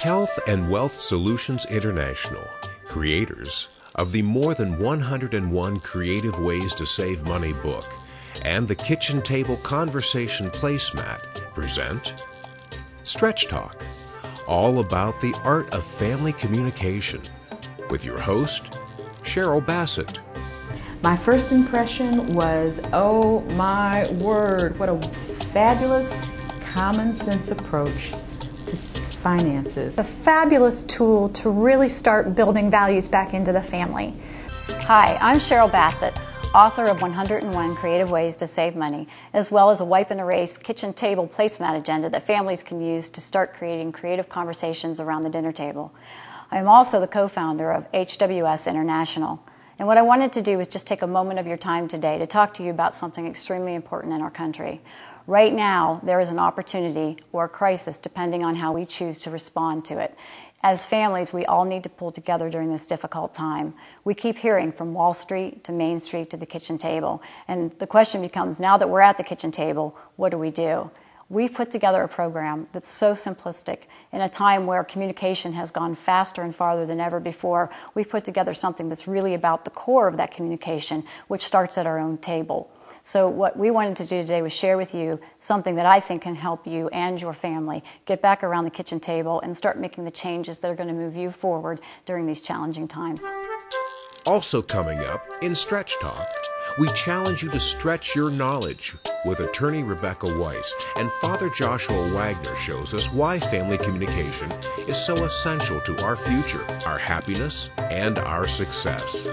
Health and Wealth Solutions International, creators of the more than 101 Creative Ways to Save Money book and the Kitchen Table Conversation Placemat, present Stretch Talk, all about the art of family communication, with your host, Cheryl Bassitt. My first impression was, oh my word, what a fabulous common sense approach to finances. A fabulous tool to really start building values back into the family. Hi, I'm Cheryl Bassitt, author of 101 Creative Ways to Save Money, as well as a wipe and erase kitchen table placemat agenda that families can use to start creating creative conversations around the dinner table. I am also the co-founder of HWS International. And what I wanted to do was just take a moment of your time today to talk to you about something extremely important in our country. Right now, there is an opportunity or a crisis depending on how we choose to respond to it. As families, we all need to pull together during this difficult time. We keep hearing from Wall Street to Main Street to the kitchen table. And the question becomes, now that we're at the kitchen table, what do we do? We've put together a program that's so simplistic. In a time where communication has gone faster and farther than ever before, we've put together something that's really about the core of that communication, which starts at our own table. So what we wanted to do today was share with you something that I think can help you and your family get back around the kitchen table and start making the changes that are going to move you forward during these challenging times. Also coming up in Stretch Talk, we challenge you to stretch your knowledge with attorney Rebecca Weiss, and Father Joshua Wagner shows us why family communication is so essential to our future, our happiness, and our success.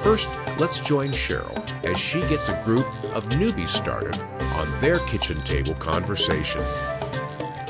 First, let's join Cheryl as she gets a group of newbies started on their kitchen table conversation.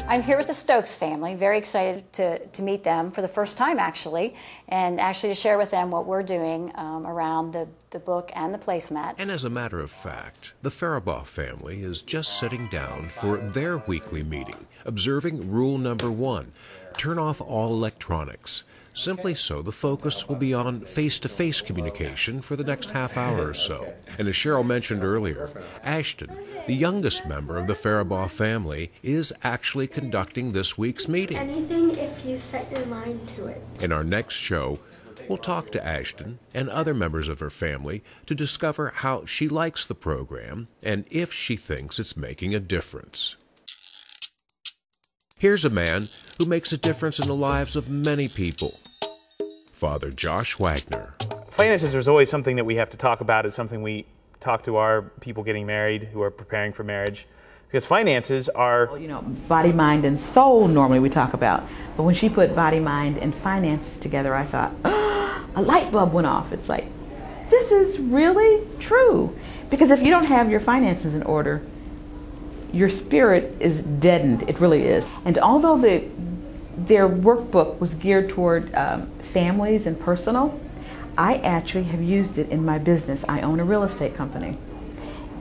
I'm here with the Stokes family, very excited to meet them for the first time actually, and actually to share with them what we're doing around the book and the placemat. And as a matter of fact, the Farabaugh family is just sitting down for their weekly meeting, observing rule number 1, turn off all electronics, simply so the focus will be on face-to-face communication for the next half hour or so. And as Cheryl mentioned earlier, Ashton, the youngest member of the Farabaugh family, is actually conducting this week's meeting. Anything if you set your mind to it. In our next show, we'll talk to Ashton and other members of her family to discover how she likes the program and if she thinks it's making a difference. Here's a man who makes a difference in the lives of many people, Father Josh Wagner. Finances is always something that we have to talk about. It's something we talk to our people getting married who are preparing for marriage, because finances are, well, you know, body, mind, and soul normally we talk about, but when she put body, mind, and finances together, I thought, oh, a light bulb went off. It's like, this is really true, because if you don't have your finances in order, your spirit is deadened. It really is. And although their workbook was geared toward families and personal, I actually have used it in my business. I own a real estate company,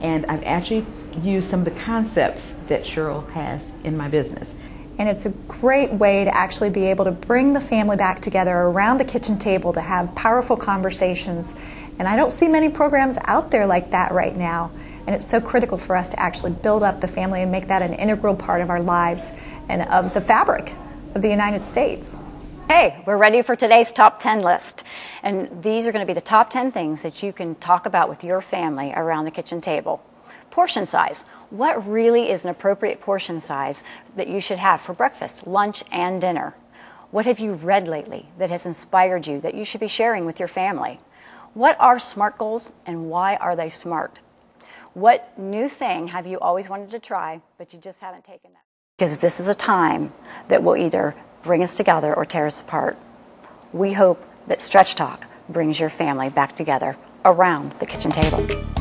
and I've actually used some of the concepts that Cheryl has in my business. And it's a great way to actually be able to bring the family back together around the kitchen table to have powerful conversations. And I don't see many programs out there like that right now. And it's so critical for us to actually build up the family and make that an integral part of our lives and of the fabric of the United States. Hey, we're ready for today's top 10 list. And these are going to be the top 10 things that you can talk about with your family around the kitchen table. Portion size. What really is an appropriate portion size that you should have for breakfast, lunch, and dinner? What have you read lately that has inspired you that you should be sharing with your family? What are SMART goals and why are they SMART? What new thing have you always wanted to try but you just haven't taken that? Because this is a time that will either bring us together or tear us apart. We hope that Stretch Talk brings your family back together around the kitchen table.